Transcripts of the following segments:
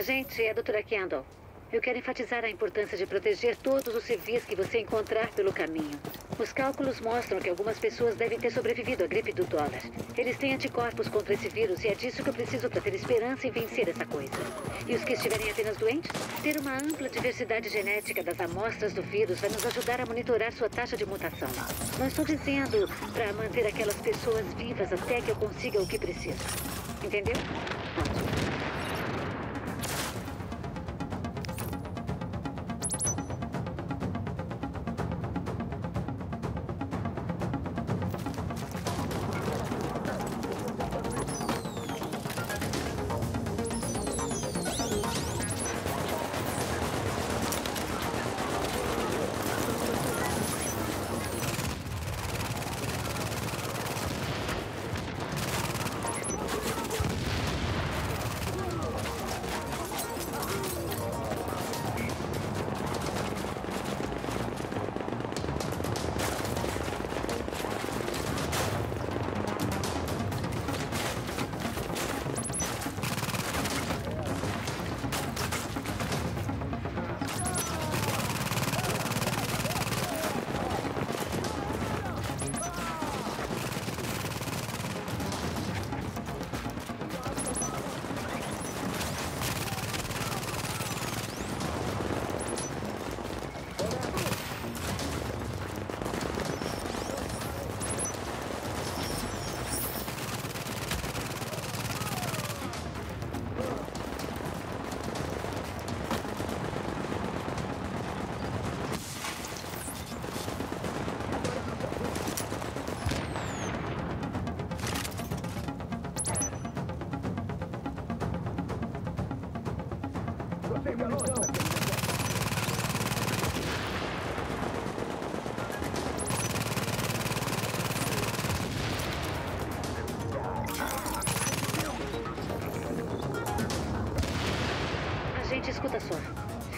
Agente, é a Dra. Kendall. Eu quero enfatizar a importância de proteger todos os civis que você encontrar pelo caminho. Os cálculos mostram que algumas pessoas devem ter sobrevivido à gripe do dólar. Eles têm anticorpos contra esse vírus e é disso que eu preciso para ter esperança em vencer essa coisa. E os que estiverem apenas doentes? Ter uma ampla diversidade genética das amostras do vírus vai nos ajudar a monitorar sua taxa de mutação. Não estou dizendo para manter aquelas pessoas vivas até que eu consiga o que preciso. Entendeu?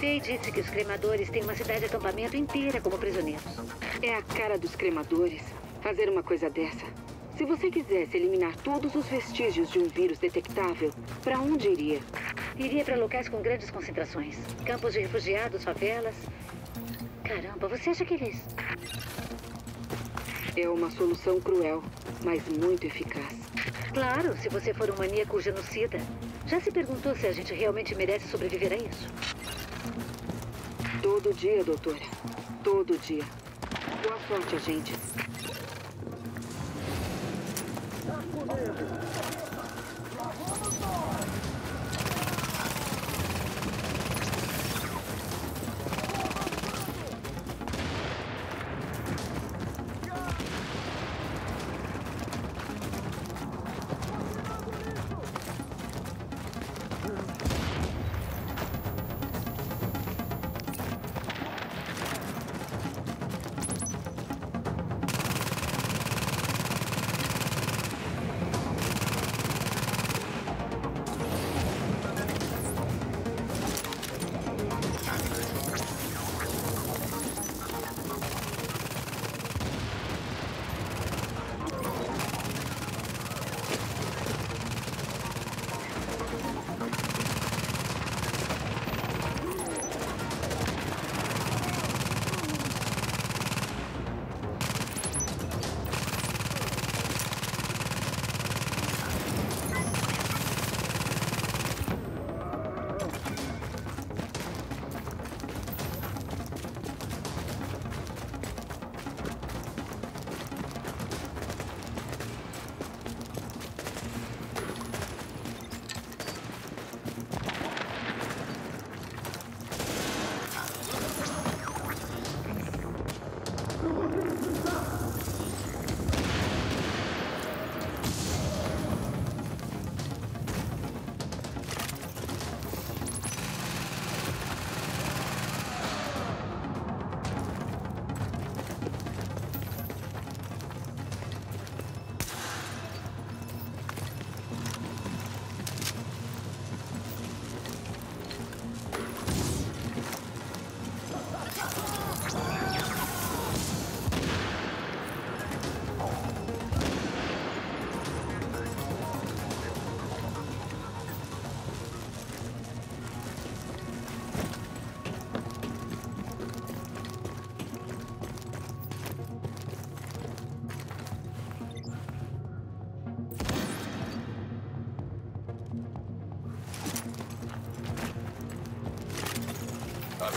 Fei disse que os cremadores têm uma cidade de acampamento inteira como prisioneiros. É a cara dos cremadores fazer uma coisa dessa. Se você quisesse eliminar todos os vestígios de um vírus detectável, para onde iria? Iria para locais com grandes concentrações. Campos de refugiados, favelas... Caramba, você acha que eles... É uma solução cruel, mas muito eficaz. Claro, se você for um maníaco genocida. Já se perguntou se a gente realmente merece sobreviver a isso? Todo dia, doutora. Todo dia. Boa sorte, agente.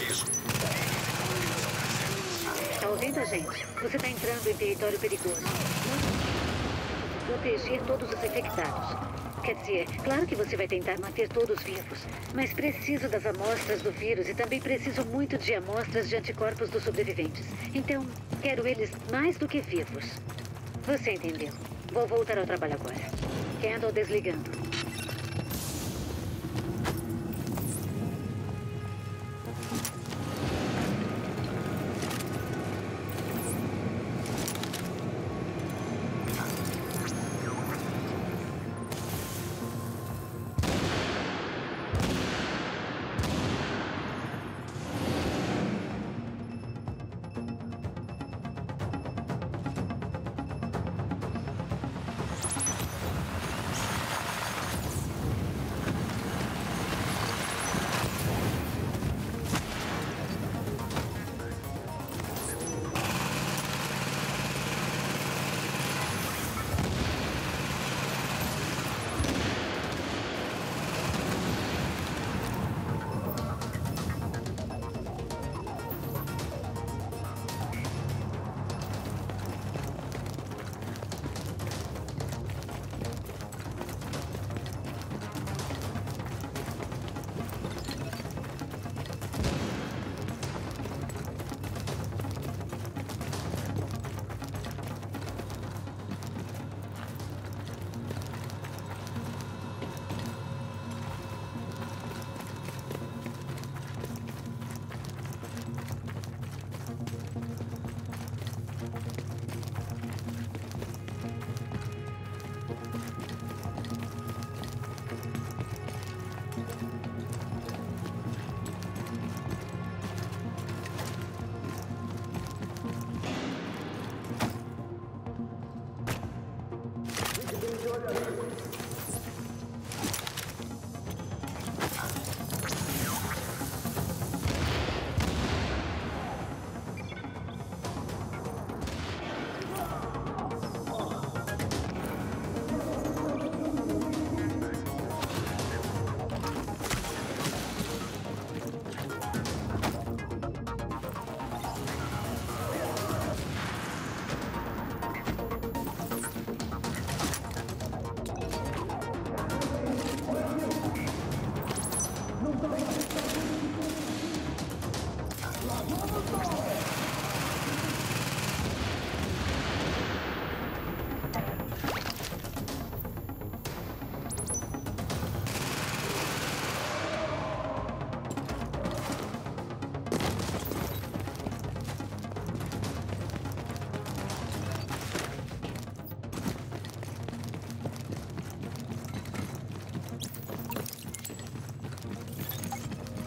aviso. Tá ouvindo a gente? Você tá entrando em território perigoso. Proteger todos os infectados. Quer dizer, claro que você vai tentar manter todos vivos, mas preciso das amostras do vírus e também preciso muito de amostras de anticorpos dos sobreviventes. Então, quero eles mais do que vivos. Você entendeu? Vou voltar ao trabalho agora. Kendall desligando.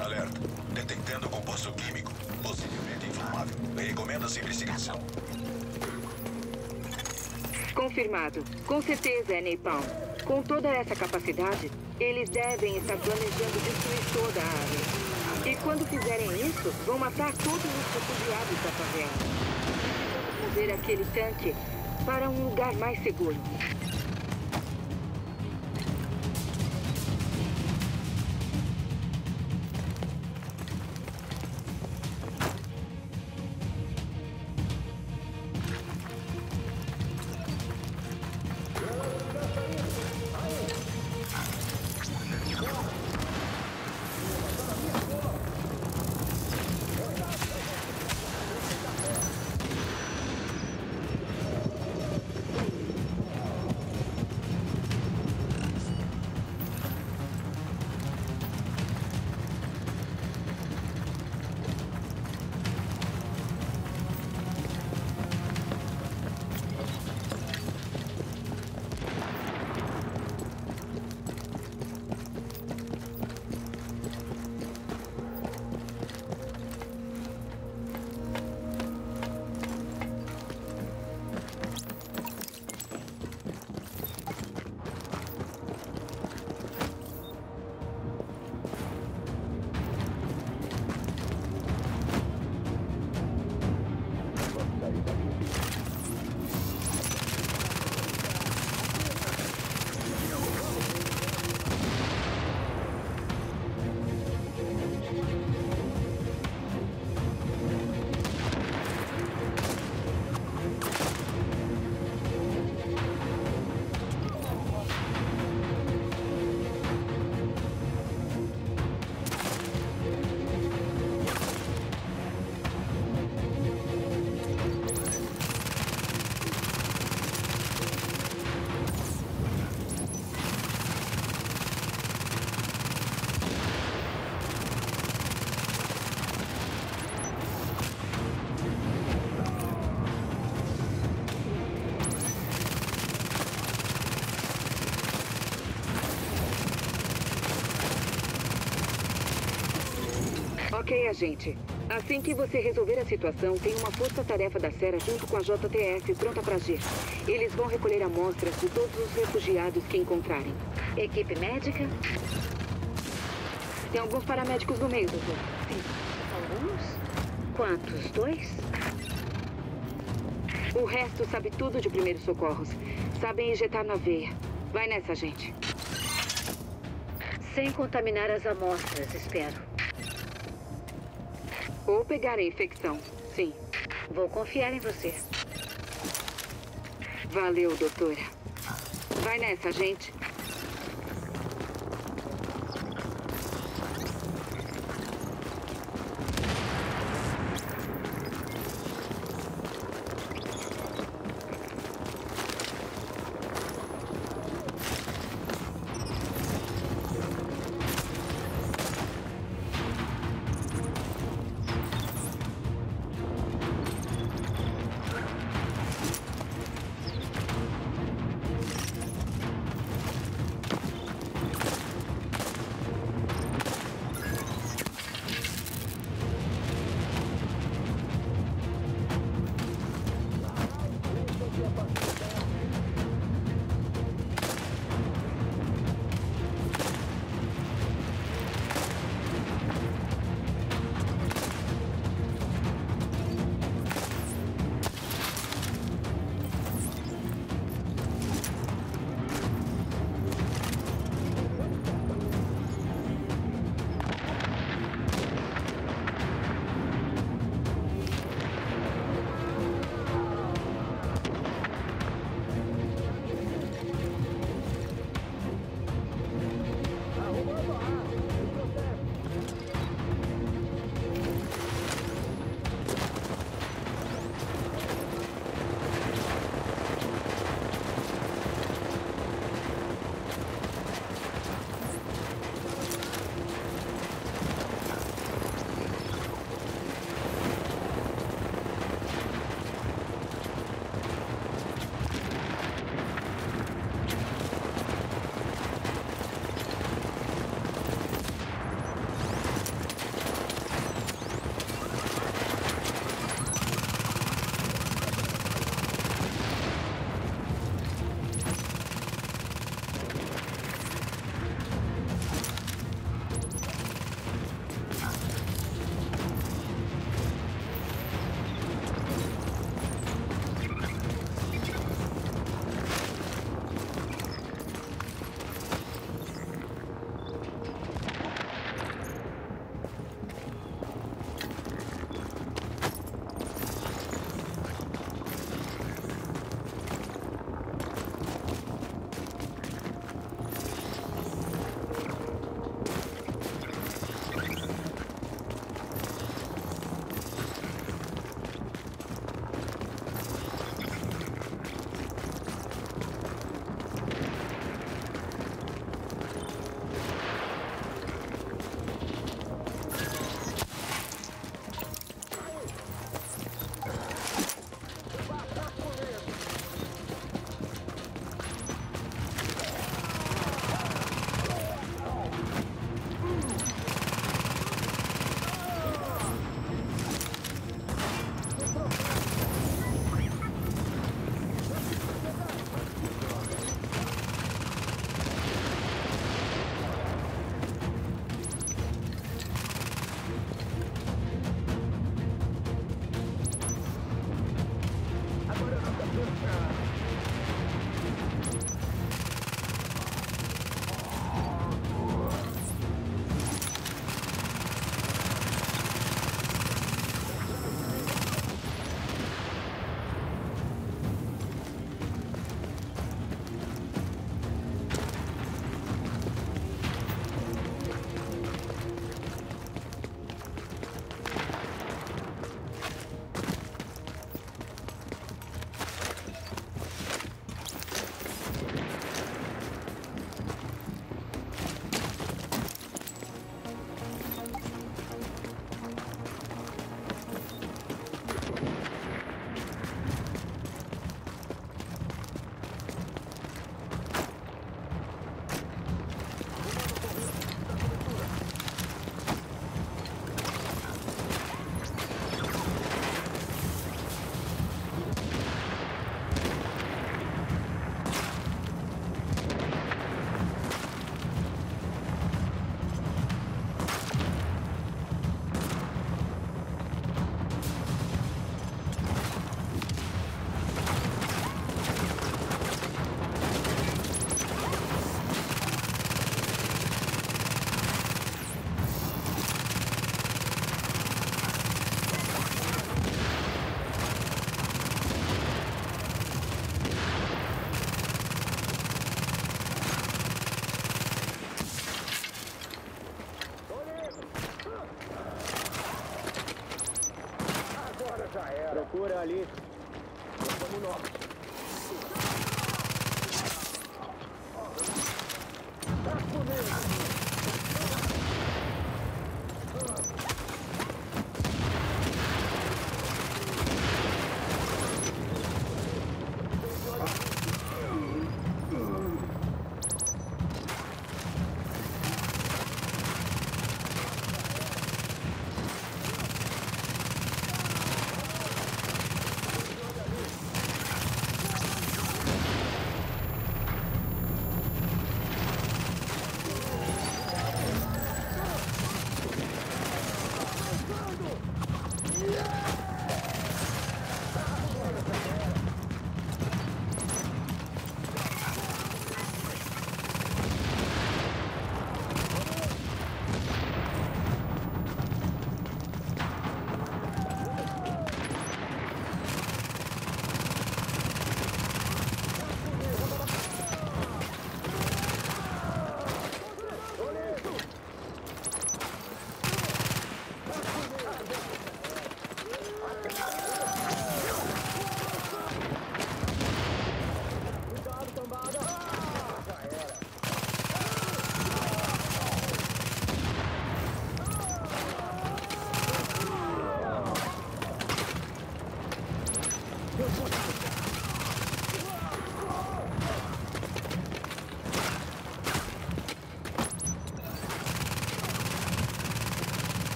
Alerta. Detectando composto químico, possivelmente inflamável. Recomenda-se investigação. Confirmado. Com certeza é napalm. Com toda essa capacidade, eles devem estar planejando destruir toda a área. E quando fizerem isso, vão matar todos os refugiados da favela. Mover aquele tanque para um lugar mais seguro. Ok, agente. Assim que você resolver a situação, tem uma força-tarefa da Sera junto com a JTF pronta para agir. Eles vão recolher amostras de todos os refugiados que encontrarem. Equipe médica? Tem alguns paramédicos no meio, doutor. Sim. Alguns? Quantos? Dois? O resto sabe tudo de primeiros socorros. Sabem injetar na veia. Vai nessa, gente. Sem contaminar as amostras, espero. Ou pegar a infecção, sim. Vou confiar em você. Valeu, doutora. Vai nessa, gente.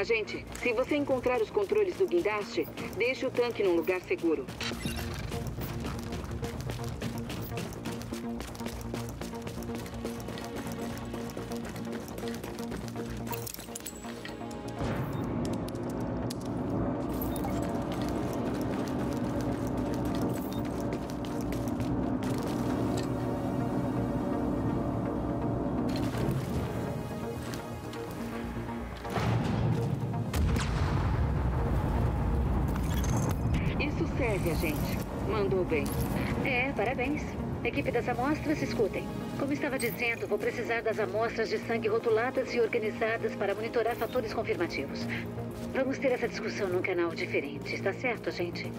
Agente, se você encontrar os controles do guindaste, deixe o tanque num lugar seguro. Gente, mandou bem. É, parabéns. Equipe das amostras, escutem. Como estava dizendo, vou precisar das amostras de sangue rotuladas e organizadas para monitorar fatores confirmativos. Vamos ter essa discussão num canal diferente, está certo, gente?